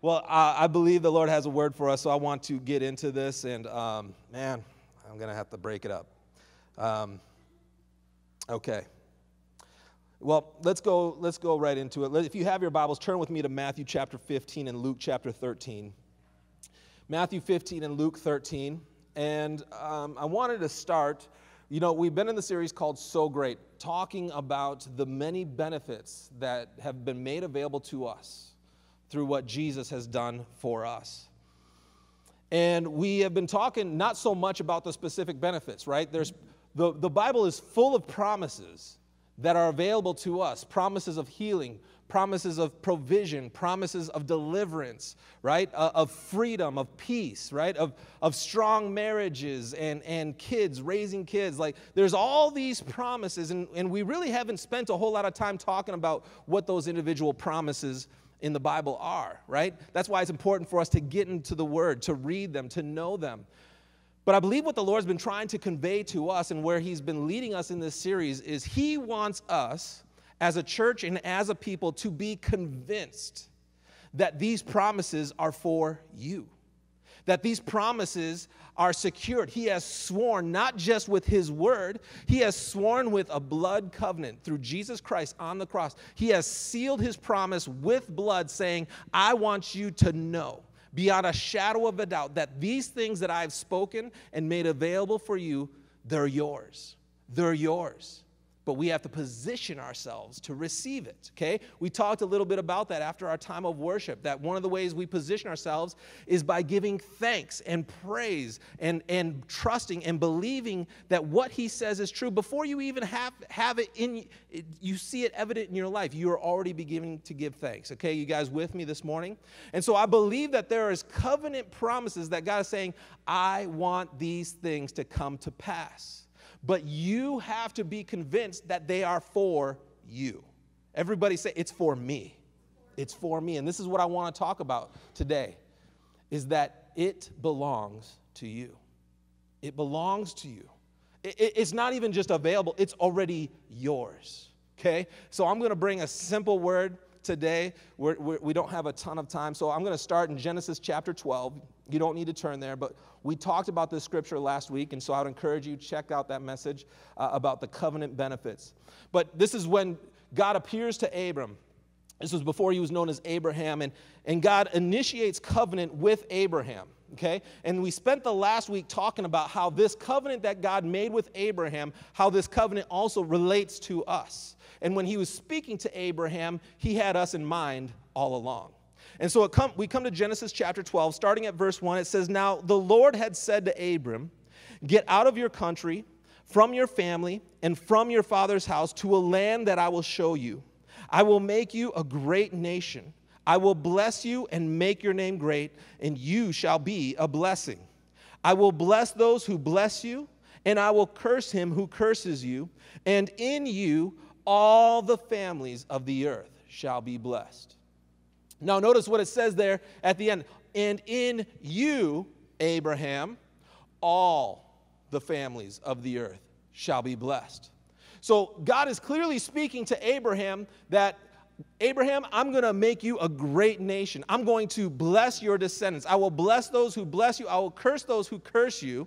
Well, I believe the Lord has a word for us, so I want to get into this, and man, I'm going to have to break it up. Okay. Well, let's go right into it. If you have your Bibles, turn with me to Matthew chapter 15 and Luke chapter 13. Matthew 15 and Luke 13. And I wanted to start, you know, we've been in the series called So Great, talking about the many benefits that have been made available to us through what Jesus has done for us. And we have been talking not so much about the specific benefits, right? The Bible is full of promises that are available to us, promises of healing, promises of provision, promises of deliverance, right? Of freedom, of peace, right? Of strong marriages and kids, raising kids. Like, there's all these promises, and we really haven't spent a whole lot of time talking about what those individual promises in the Bible are, right? That's why it's important for us to get into the Word, to read them, to know them. But I believe what the Lord's been trying to convey to us and where He's been leading us in this series is He wants us as a church and as a people to be convinced that these promises are for you, that these promises are secured. He has sworn not just with His word, He has sworn with a blood covenant through Jesus Christ on the cross. He has sealed His promise with blood, saying, I want you to know beyond a shadow of a doubt that these things that I've spoken and made available for you, they're yours. They're yours. But we have to position ourselves to receive it, okay? We talked a little bit about that after our time of worship, that one of the ways we position ourselves is by giving thanks and praise and trusting and believing that what He says is true. Before you even have it in, you see it evident in your life, you are already beginning to give thanks, okay? You guys with me this morning? And so I believe that there is covenant promises that God is saying, I want these things to come to pass. But you have to be convinced that they are for you. Everybody say, it's for me. It's for me. And this is what I want to talk about today, is that it belongs to you. It belongs to you. It's not even just available. It's already yours, okay? So I'm going to bring a simple word today. We don't have a ton of time, so I'm going to start in Genesis chapter 12. You don't need to turn there, but we talked about this scripture last week, and so I would encourage you to check out that message about the covenant benefits. But this is when God appears to Abram. This was before he was known as Abraham, and God initiates covenant with Abraham, okay? And we spent the last week talking about how this covenant that God made with Abraham, how this covenant also relates to us. And when he was speaking to Abraham, he had us in mind all along. And so we come to Genesis chapter 12, starting at verse 1. It says, Now the Lord had said to Abram, Get out of your country, from your family, and from your father's house to a land that I will show you. I will make you a great nation. I will bless you and make your name great, and you shall be a blessing. I will bless those who bless you, and I will curse him who curses you, and in you all the families of the earth shall be blessed. Now, notice what it says there at the end. And in you, Abraham, all the families of the earth shall be blessed. So God is clearly speaking to Abraham that, Abraham, I'm going to make you a great nation. I'm going to bless your descendants. I will bless those who bless you. I will curse those who curse you.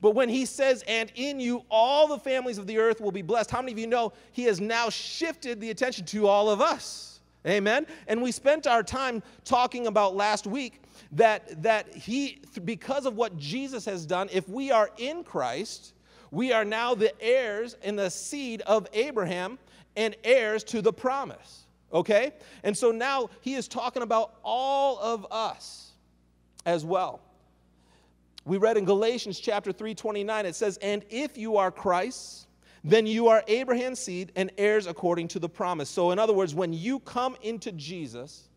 But when he says, and in you, all the families of the earth will be blessed, how many of you know he has now shifted the attention to all of us? Amen. And we spent our time talking about last week that he, because of what Jesus has done, if we are in Christ, we are now the heirs and the seed of Abraham and heirs to the promise. Okay? And so now he is talking about all of us as well. We read in Galatians chapter 3:29, it says, And if you are Christ's, then you are Abraham's seed and heirs according to the promise. So in other words, when you come into Jesus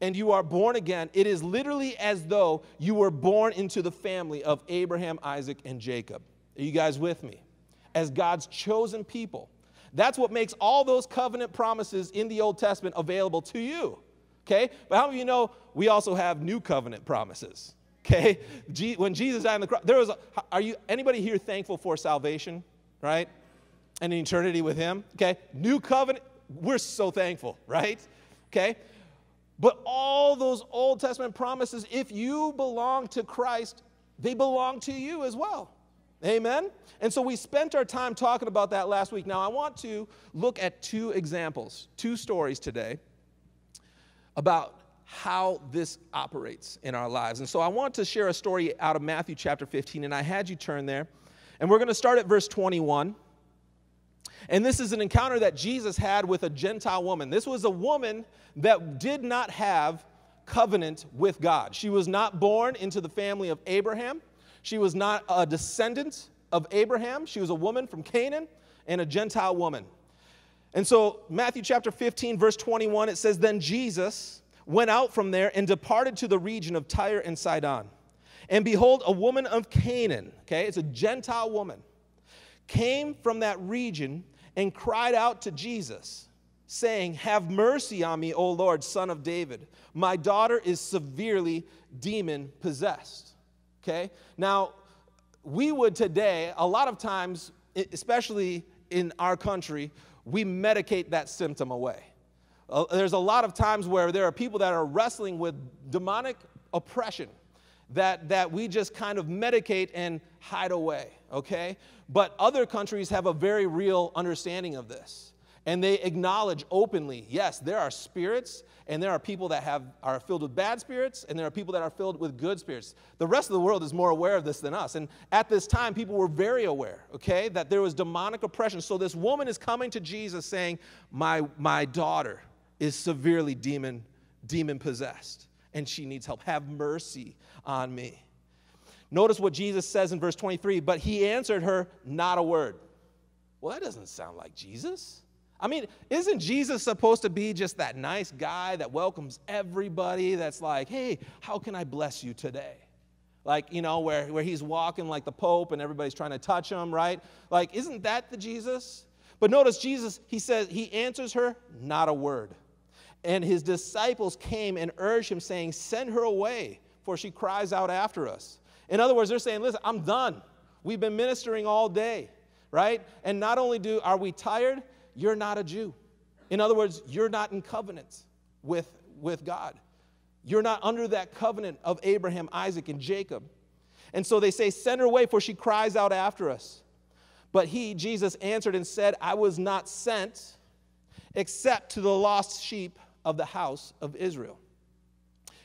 and you are born again, it is literally as though you were born into the family of Abraham, Isaac, and Jacob. Are you guys with me? As God's chosen people. That's what makes all those covenant promises in the Old Testament available to you, okay? But how many of you know we also have new covenant promises, okay? When Jesus died on the cross, anybody here thankful for salvation, right? And an eternity with him, okay? New covenant, we're so thankful, right? Okay? But all those Old Testament promises, if you belong to Christ, they belong to you as well. Amen? And so we spent our time talking about that last week. Now I want to look at two examples, two stories today about how this operates in our lives. And so I want to share a story out of Matthew chapter 15, and I had you turn there. And we're going to start at verse 21. And this is an encounter that Jesus had with a Gentile woman. This was a woman that did not have covenant with God. She was not born into the family of Abraham. She was not a descendant of Abraham. She was a woman from Canaan and a Gentile woman. And so Matthew chapter 15, verse 21, it says, "Then Jesus went out from there and departed to the region of Tyre and Sidon. And behold, a woman of Canaan," okay, it's a Gentile woman, "came from that region and cried out to Jesus, saying, 'Have mercy on me, O Lord, Son of David. My daughter is severely demon-possessed.'" Okay? Now, we would today, a lot of times, especially in our country, we medicate that symptom away. There's a lot of times where there are people that are wrestling with demonic oppression that we just kind of medicate and hide away, okay? But other countries have a very real understanding of this. And they acknowledge openly, yes, there are spirits, and there are people that are filled with bad spirits, and there are people that are filled with good spirits. The rest of the world is more aware of this than us. And at this time, people were very aware, okay, that there was demonic oppression. So this woman is coming to Jesus saying, my daughter is severely demon-possessed, and she needs help. Have mercy on me. Notice what Jesus says in verse 23, "But he answered her not a word." Well, that doesn't sound like Jesus. I mean, isn't Jesus supposed to be just that nice guy that welcomes everybody, that's like, hey, how can I bless you today? Like, you know, where he's walking like the Pope and everybody's trying to touch him, right? Like, isn't that the Jesus? But notice Jesus, he says, he answers her not a word. And his disciples came and urged him, saying, "Send her away, for she cries out after us." In other words, they're saying, listen, I'm done. We've been ministering all day, right? And not only are we tired, you're not a Jew. In other words, you're not in covenant with God. You're not under that covenant of Abraham, Isaac, and Jacob. And so they say, "Send her away, for she cries out after us." But he, Jesus, answered and said, "I was not sent except to the lost sheep of the house of Israel."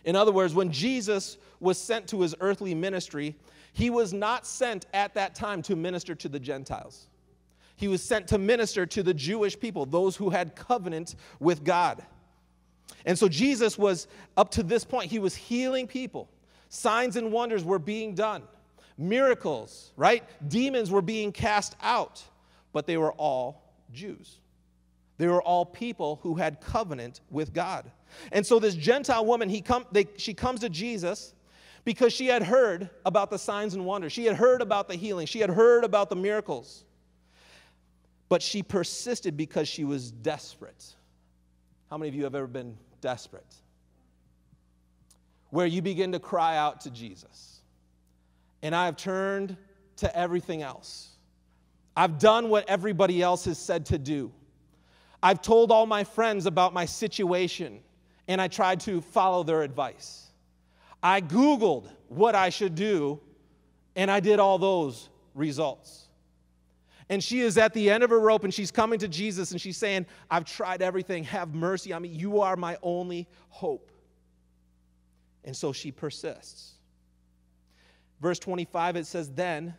In other words, when Jesus was sent to his earthly ministry, he was not sent at that time to minister to the Gentiles. He was sent to minister to the Jewish people, those who had covenant with God. And so Jesus was, up to this point, he was healing people. Signs and wonders were being done. Miracles, right? Demons were being cast out. But they were all Jews. They were all people who had covenant with God. And so this Gentile woman, she comes to Jesus because she had heard about the signs and wonders. She had heard about the healing. She had heard about the miracles. But she persisted because she was desperate. How many of you have ever been desperate? Where you begin to cry out to Jesus. And I have turned to everything else. I've done what everybody else has said to do. I've told all my friends about my situation, and I tried to follow their advice. I Googled what I should do, and I did all those results. And she is at the end of her rope, and she's coming to Jesus, and she's saying, I've tried everything. Have mercy on me. You are my only hope. And so she persists. Verse 25, it says, Then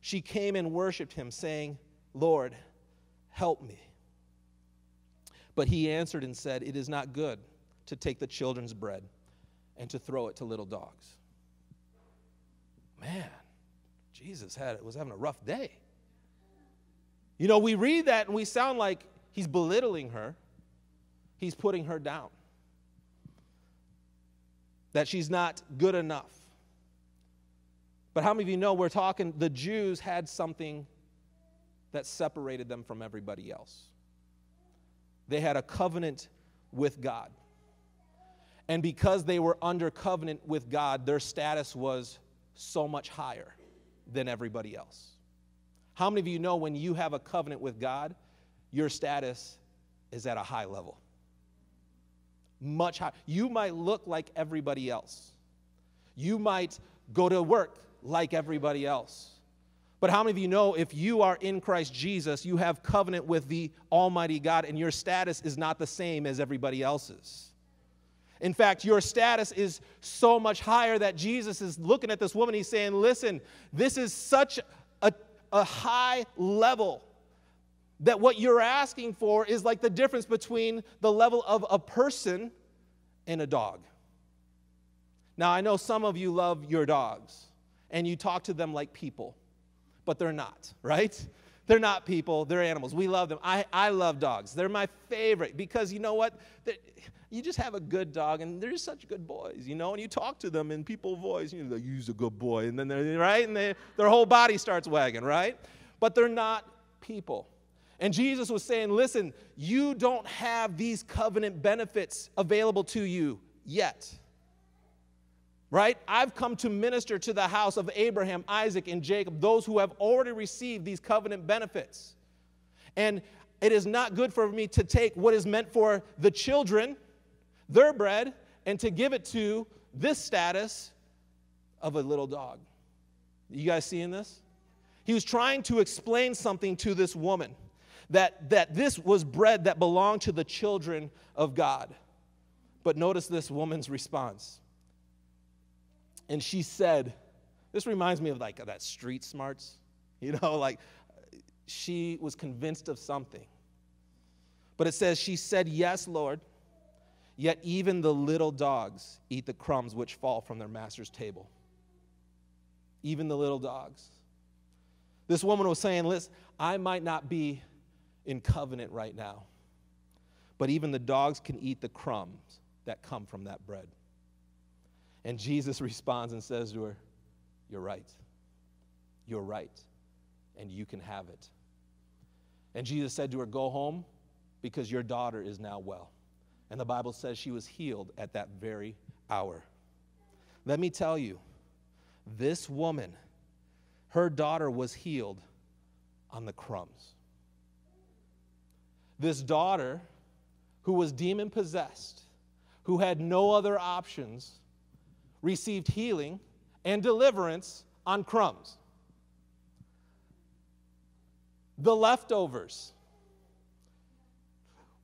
she came and worshiped him, saying, Lord, help me. But he answered and said, It is not good to take the children's bread and to throw it to little dogs. Man, Jesus was having a rough day. You know, we read that and we sound like he's belittling her. He's putting her down. That she's not good enough. But how many of you know we're talking, the Jews had something that separated them from everybody else. They had a covenant with God. And because they were under covenant with God, their status was so much higher than everybody else. How many of you know when you have a covenant with God, your status is at a high level? much higher. You might look like everybody else. You might go to work like everybody else. But how many of you know if you are in Christ Jesus, you have covenant with the Almighty God, and your status is not the same as everybody else's? In fact, your status is so much higher that Jesus is looking at this woman. He's saying, listen, this is such a high level that what you're asking for is like the difference between the level of a person and a dog. Now, I know some of you love your dogs, and you talk to them like people, but they're not, right? They're not people. They're animals. We love them. I love dogs. They're my favorite because, you know what? You just have a good dog, and they're just such good boys, you know? And you talk to them in people voice, you know, you're a good boy, and then they're, right? And their whole body starts wagging, right? But they're not people. And Jesus was saying, listen, you don't have these covenant benefits available to you yet, right? I've come to minister to the house of Abraham, Isaac, and Jacob, those who have already received these covenant benefits. And it is not good for me to take what is meant for the children, their bread, and to give it to this status of a little dog. You guys seeing this? He was trying to explain something to this woman, that this was bread that belonged to the children of God. But notice this woman's response. And she said, this reminds me of like that street smarts, you know, like she was convinced of something. But it says, she said, yes, Lord, yet even the little dogs eat the crumbs which fall from their master's table. Even the little dogs. This woman was saying, listen, I might not be in covenant right now, but even the dogs can eat the crumbs that come from that bread. And Jesus responds and says to her, you're right. You're right, and you can have it. And Jesus said to her, go home, because your daughter is now well. And the Bible says she was healed at that very hour. Let me tell you, this woman, her daughter was healed on the crumbs. This daughter, who was demon-possessed, who had no other options, received healing and deliverance on crumbs. The leftovers.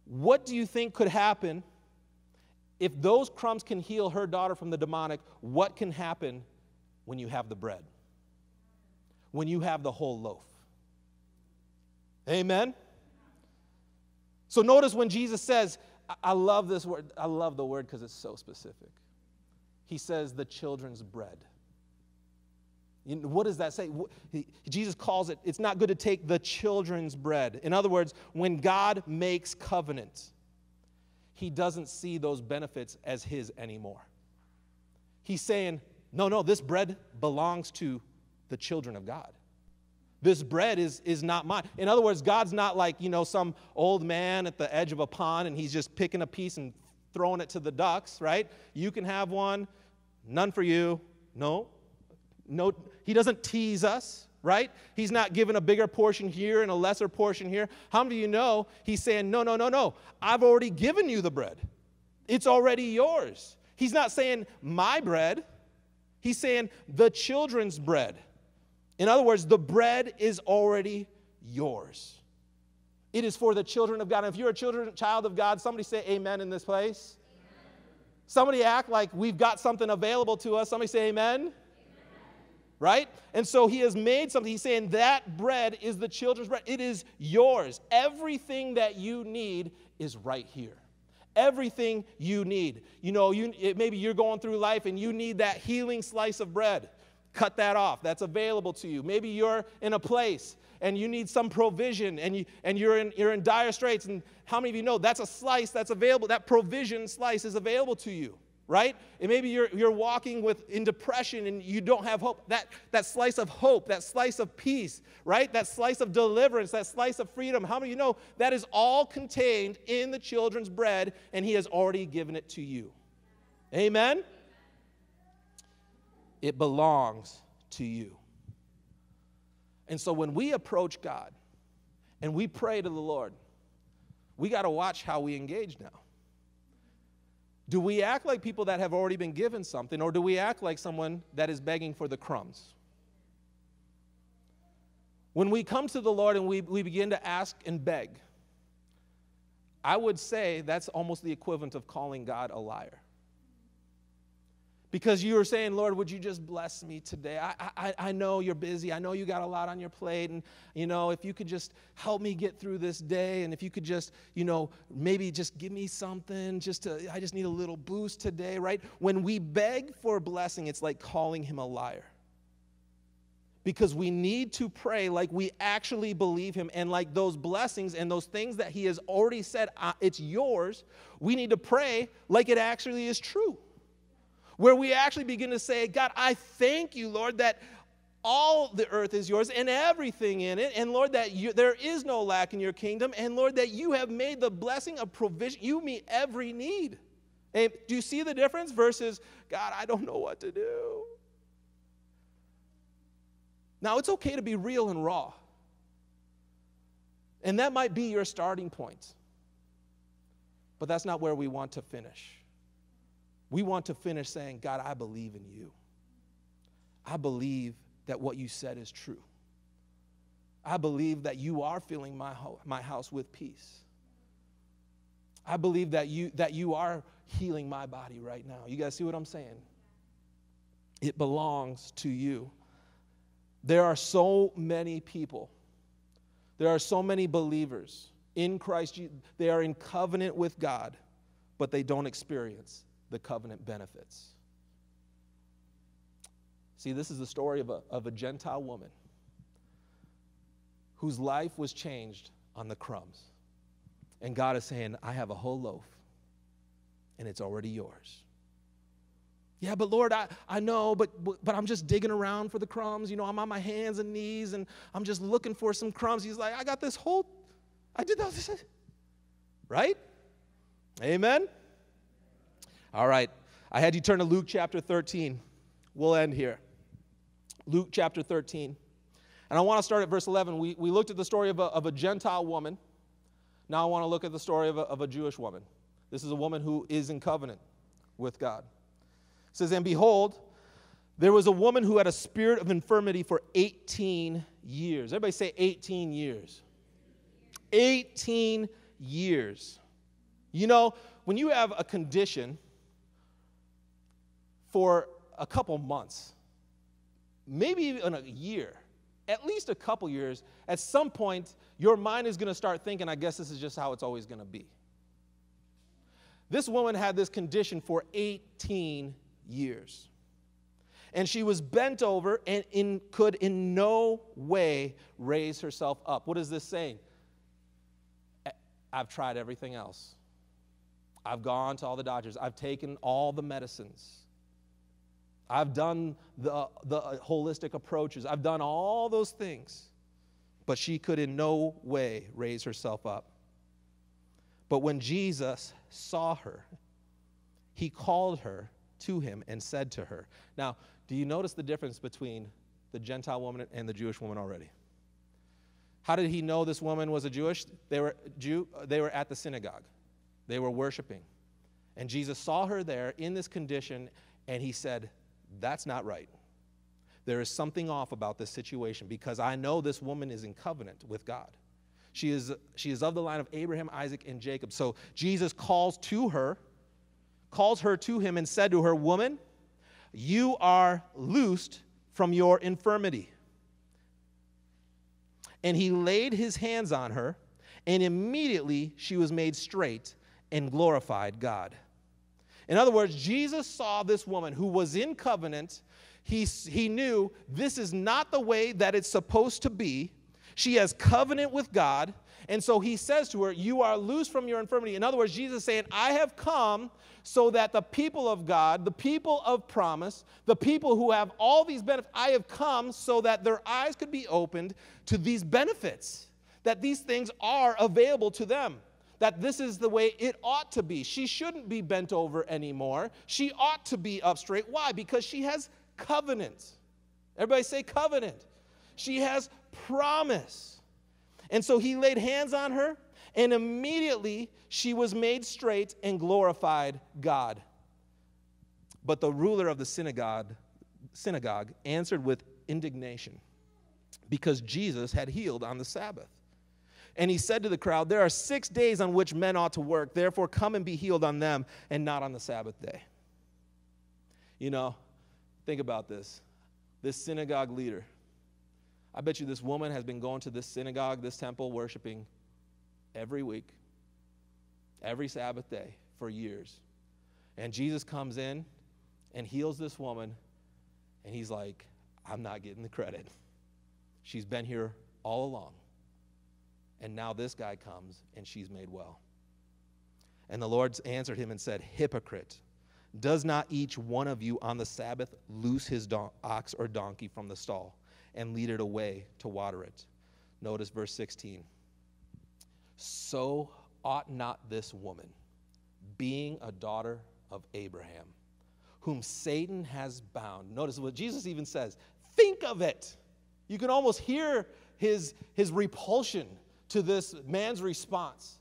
What do you think could happen if those crumbs can heal her daughter from the demonic? What can happen when you have the bread? When you have the whole loaf? Amen? So notice when Jesus says, I love this word. I love the word because it's so specific. He says the children's bread. What does that say? Jesus calls it, it's not good to take the children's bread. In other words, when God makes covenant, he doesn't see those benefits as his anymore. He's saying, no, this bread belongs to the children of God. This bread is not mine. In other words, God's not like, you know, some old man at the edge of a pond and he's just picking a piece and throwing it to the ducks, right? You can have one, none for you. No, he doesn't tease us, right? He's not giving a bigger portion here and a lesser portion here. How many of you know he's saying, no, I've already given you the bread. It's already yours. He's not saying my bread. He's saying the children's bread. In other words, the bread is already yours. It is for the children of God. And if you're a child of God, somebody say amen in this place. Amen. Somebody act like we've got something available to us. Somebody say amen. Amen. Right? And so he has made something. He's saying that bread is the children's bread. It is yours. Everything that you need is right here. Everything you need. You know, maybe you're going through life and you need that healing slice of bread. Cut that off. That's available to you. Maybe you're in a place and you need some provision, and you're in dire straits, and how many of you know that's a slice that's available, that provision slice is available to you, right? And maybe you're walking in depression, and you don't have hope. That slice of hope, that slice of peace, right? That slice of deliverance, that slice of freedom, how many of you know that is all contained in the children's bread, and he has already given it to you? Amen? It belongs to you. And so when we approach God and we pray to the Lord, we got to watch how we engage now. Do we act like people that have already been given something, or do we act like someone that is begging for the crumbs? When we come to the Lord and we begin to ask and beg, I would say that's almost the equivalent of calling God a liar. Because you are saying, Lord, would you just bless me today? I know you're busy. I know you got a lot on your plate. And, you know, if you could just help me get through this day. And if you could just, you know, maybe just give me something. I just need a little boost today, right? When we beg for a blessing, it's like calling him a liar. Because we need to pray like we actually believe him, and like those blessings and those things that he has already said, it's yours, we need to pray like it actually is true. Where we actually begin to say, God, I thank you, Lord, that all the earth is yours and everything in it. And, Lord, that there is no lack in your kingdom. And, Lord, that you have made the blessing of provision. You meet every need. And do you see the difference versus, God, I don't know what to do? Now, it's okay to be real and raw. And that might be your starting point. But that's not where we want to finish. We want to finish saying, God, I believe in you. I believe that what you said is true. I believe that you are filling my house with peace. I believe that you are healing my body right now. You guys see what I'm saying? It belongs to you. There are so many people. There are so many believers in Christ. They are in covenant with God, but they don't experience the covenant benefits. See, this is the story of a Gentile woman whose life was changed on the crumbs. And God is saying, I have a whole loaf, and it's already yours. Yeah, but Lord, I know, but I'm just digging around for the crumbs. You know, I'm on my hands and knees, and I'm just looking for some crumbs. He's like, I got this whole, I did that. Right? Amen? All right, I had you turn to Luke chapter 13. We'll end here. Luke chapter 13. And I want to start at verse 11. We looked at the story of a Gentile woman. Now I want to look at the story of a Jewish woman. This is a woman who is in covenant with God. It says, and behold, there was a woman who had a spirit of infirmity for 18 years. Everybody say 18 years. 18 years. You know, when you have a condition for a couple months, maybe even a year, at least a couple years, at some point, your mind is going to start thinking, I guess this is just how it's always going to be. This woman had this condition for 18 years. And she was bent over and could in no way raise herself up. What is this saying? I've tried everything else. I've gone to all the doctors. I've taken all the medicines. I've done the holistic approaches. I've done all those things. But she could in no way raise herself up. But when Jesus saw her, he called her to him and said to her. Now, do you notice the difference between the Gentile woman and the Jewish woman already? How did he know this woman was a Jewish? They were at the synagogue. They were worshiping. And Jesus saw her there in this condition, and he said, that's not right. There is something off about this situation, because I know this woman is in covenant with God. She is of the line of Abraham, Isaac, and Jacob. So Jesus calls her to him and said to her, woman, you are loosed from your infirmity. And he laid his hands on her, and immediately she was made straight and glorified God. In other words, Jesus saw this woman who was in covenant. He knew this is not the way that it's supposed to be. She has covenant with God. And so he says to her, you are loose from your infirmity. In other words, Jesus is saying, I have come so that the people of God, the people of promise, the people who have all these benefits, I have come so that their eyes could be opened to these benefits, that these things are available to them, that this is the way it ought to be. She shouldn't be bent over anymore. She ought to be up straight. Why? Because she has covenant. Everybody say covenant. She has promise. And so he laid hands on her, And immediately she was made straight and glorified God. But the ruler of the synagogue answered with indignation, because Jesus had healed on the Sabbath. And he said to the crowd, "There are 6 days on which men ought to work. Therefore, come and be healed on them and not on the Sabbath day." You know, think about this. This synagogue leader. I bet you this woman has been going to this synagogue, this temple, worshiping every week, every Sabbath day for years. And Jesus comes in and heals this woman. And he's like, "I'm not getting the credit. She's been here all along. And now this guy comes, and she's made well." And the Lord answered him and said, "Hypocrite, does not each one of you on the Sabbath loose his ox or donkey from the stall and lead it away to water it?" Notice verse 16. "So ought not this woman, being a daughter of Abraham, whom Satan has bound." Notice what Jesus even says. Think of it. You can almost hear his repulsion to this man's response.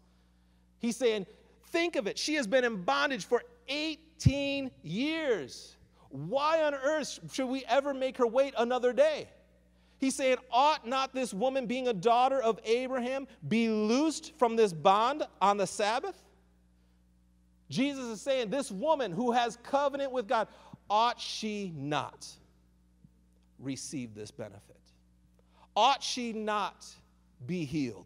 He's saying, think of it. She has been in bondage for 18 years. Why on earth should we ever make her wait another day? He's saying, ought not this woman, being a daughter of Abraham, be loosed from this bond on the Sabbath? Jesus is saying, this woman who has covenant with God, ought she not receive this benefit? Ought she not be healed?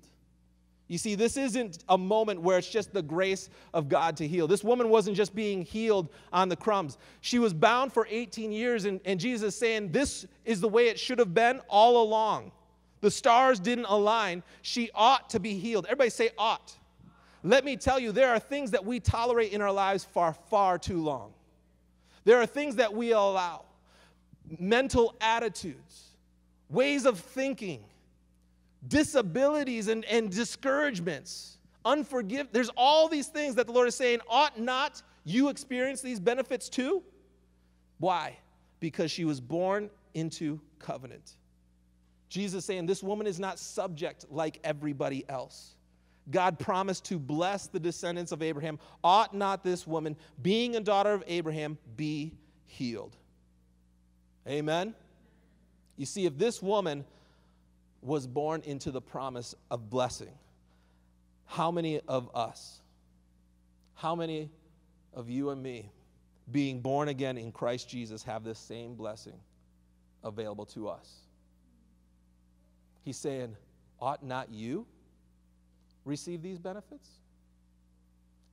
You see, this isn't a moment where it's just the grace of God to heal. This woman wasn't just being healed on the crumbs. She was bound for 18 years, and Jesus is saying this is the way it should have been all along. The stars didn't align. She ought to be healed. Everybody say ought. Let me tell you, there are things that we tolerate in our lives for far too long. There are things that we allow. Mental attitudes, ways of thinking, disabilities and discouragements, unforgiveness. There's all these things that the Lord is saying, ought not you experience these benefits too? Why? Because she was born into covenant. Jesus is saying this woman is not subject like everybody else. God promised to bless the descendants of Abraham. Ought not this woman, being a daughter of Abraham, be healed? Amen? You see, if this woman was born into the promise of blessing, how many of us, how many of you and me, being born again in Christ Jesus, have this same blessing available to us? He's saying, ought not you receive these benefits?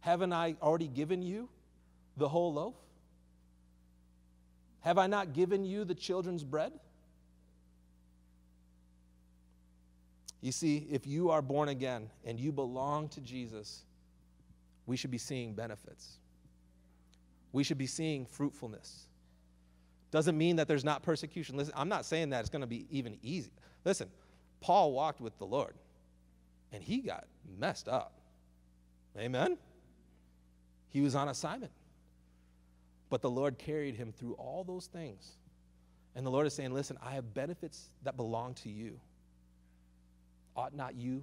Haven't I already given you the whole loaf? Have I not given you the children's bread? You see, if you are born again and you belong to Jesus, we should be seeing benefits. We should be seeing fruitfulness. Doesn't mean that there's not persecution. Listen, I'm not saying that it's going to be even easy. Listen, Paul walked with the Lord. And he got messed up. Amen? He was on assignment. But the Lord carried him through all those things. And the Lord is saying, listen, I have benefits that belong to you. Ought not you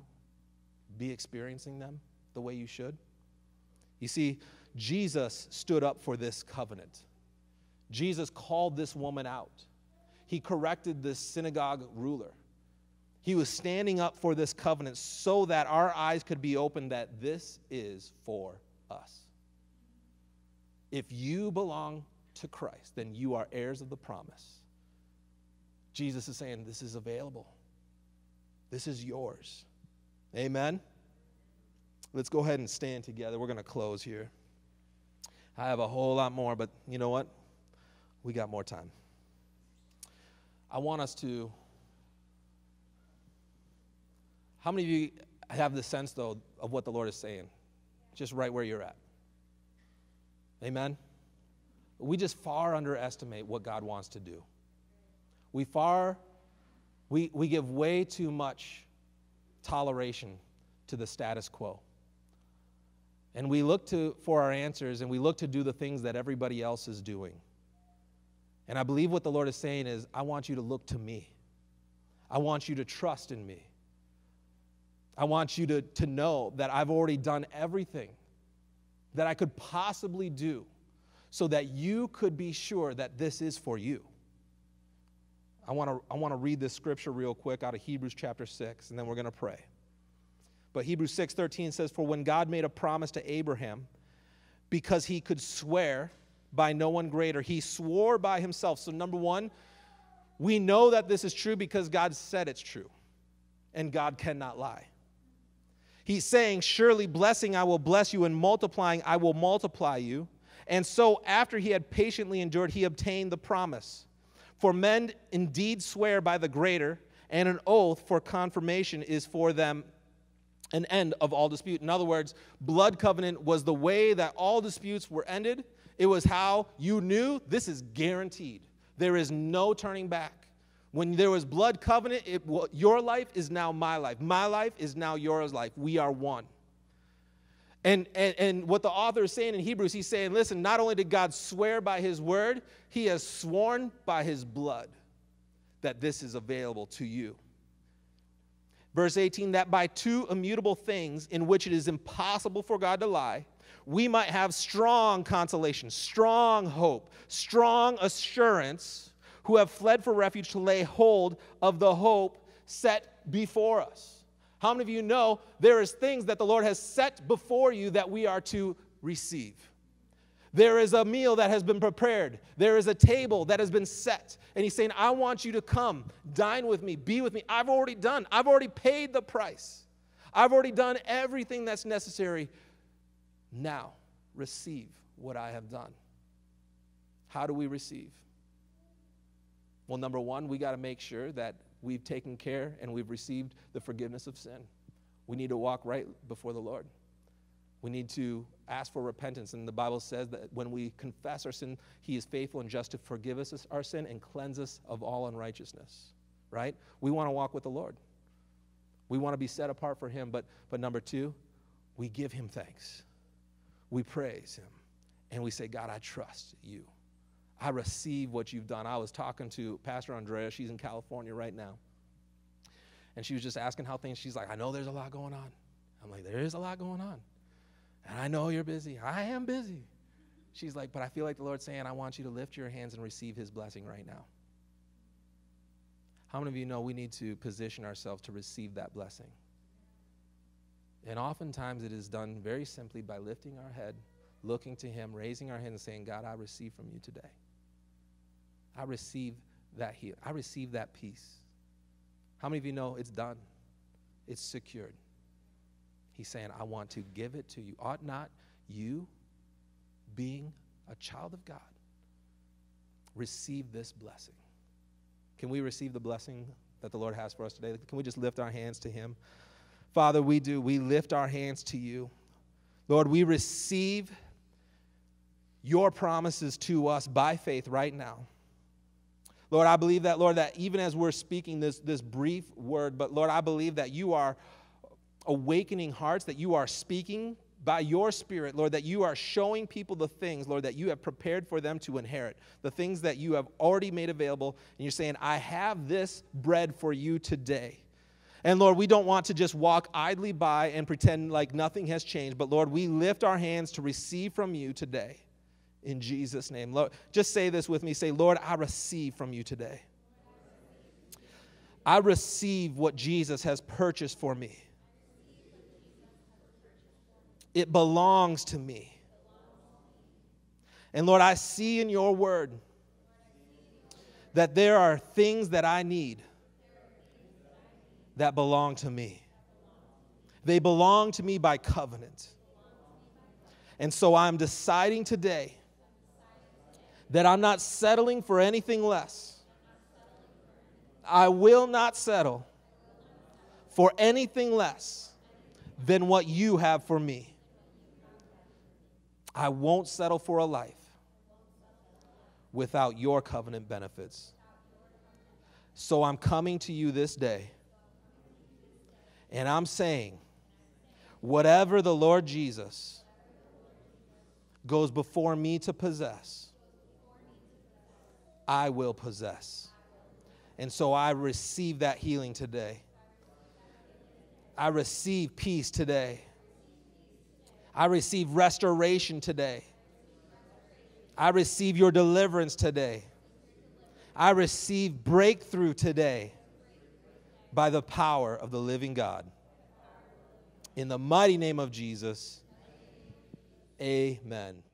be experiencing them the way you should? You see, Jesus stood up for this covenant. Jesus called this woman out. He corrected this synagogue ruler. He was standing up for this covenant so that our eyes could be opened that this is for us. If you belong to Christ, then you are heirs of the promise. Jesus is saying this is available. This is yours. Amen? Let's go ahead and stand together. We're going to close here. I have a whole lot more, but you know what? We got more time. I want us to... How many of you have the sense, though, of what the Lord is saying? Just right where you're at. Amen? We just far underestimate what God wants to do. We give way too much toleration to the status quo. And we look for our answers, and we look to do the things that everybody else is doing. And I believe what the Lord is saying is, I want you to look to me. I want you to trust in me. I want you to know that I've already done everything that I could possibly do so that you could be sure that this is for you. I want to read this scripture real quick out of Hebrews chapter 6, and then we're going to pray. But Hebrews 6:13 says, "For when God made a promise to Abraham, because he could swear by no one greater, he swore by himself." So number one, we know that this is true because God said it's true, and God cannot lie. He's saying, "Surely blessing I will bless you, and multiplying I will multiply you." And so after he had patiently endured, he obtained the promise. For men indeed swear by the greater, and an oath for confirmation is for them an end of all dispute. In other words, blood covenant was the way that all disputes were ended. It was how you knew this is guaranteed. There is no turning back. When there was blood covenant, your life is now my life. My life is now your life. We are one. And what the author is saying in Hebrews, he's saying, listen, not only did God swear by his word, he has sworn by his blood that this is available to you. Verse 18, that by two immutable things in which it is impossible for God to lie, we might have strong consolation, strong hope, strong assurance, who have fled for refuge to lay hold of the hope set before us. How many of you know there is things that the Lord has set before you that we are to receive? There is a meal that has been prepared. There is a table that has been set. And he's saying, I want you to come, dine with me, be with me. I've already done. I've already paid the price. I've already done everything that's necessary. Now, receive what I have done. How do we receive? Well, number one, we got to make sure that we've taken care and we've received the forgiveness of sin. We need to walk right before the Lord. We need to ask for repentance. And the Bible says that when we confess our sin, he is faithful and just to forgive us our sin and cleanse us of all unrighteousness, right? We want to walk with the Lord. We want to be set apart for him. But number two, we give him thanks. We praise him. And we say, God, I trust you. I receive what you've done. I was talking to Pastor Andrea. She's in California right now. And she was just asking how things, she's like, I know there's a lot going on. I'm like, there is a lot going on. And I know you're busy. I am busy. She's like, but I feel like the Lord's saying, I want you to lift your hands and receive his blessing right now. How many of you know we need to position ourselves to receive that blessing? And oftentimes it is done very simply by lifting our head, looking to him, raising our hands and saying, God, I receive from you today. I receive that healing. I receive that peace. How many of you know it's done? It's secured. He's saying, I want to give it to you. Ought not you, being a child of God, receive this blessing? Can we receive the blessing that the Lord has for us today? Can we just lift our hands to him? Father, we do. We lift our hands to you. Lord, we receive your promises to us by faith right now. Lord, I believe that, Lord, that even as we're speaking this brief word, but Lord, I believe that you are awakening hearts, that you are speaking by your Spirit, Lord, that you are showing people the things, Lord, that you have prepared for them to inherit, the things that you have already made available, and you're saying, I have this bread for you today. And Lord, we don't want to just walk idly by and pretend like nothing has changed, but Lord, we lift our hands to receive from you today. In Jesus' name. Lord, just say this with me. Say, Lord, I receive from you today. I receive what Jesus has purchased for me. It belongs to me. And Lord, I see in your word that there are things that I need that belong to me. They belong to me by covenant. And so I'm deciding today that I'm not settling for anything less. I will not settle for anything less than what you have for me. I won't settle for a life without your covenant benefits. So I'm coming to you this day, and I'm saying, whatever the Lord Jesus goes before me to possess, I will possess. And so I receive that healing today. I receive peace today. I receive restoration today. I receive your deliverance today. I receive breakthrough today by the power of the living God. In the mighty name of Jesus, amen.